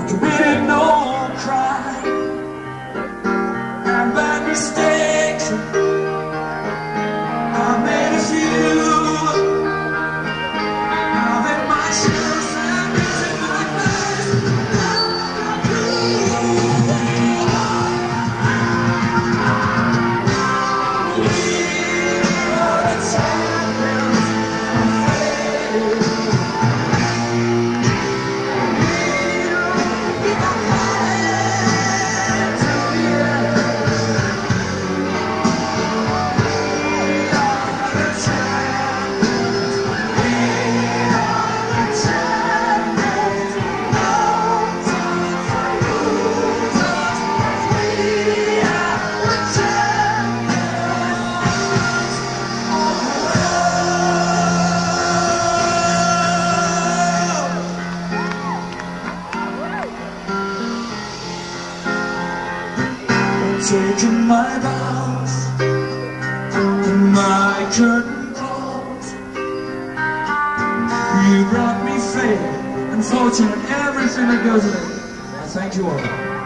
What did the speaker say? but you didn't know I'd cry. I made mistakes, I made a few. I made myself sound busy like this. I do. Taking my vows and my curtain calls, you brought me faith and fortune and everything that goes in it. I thank you all.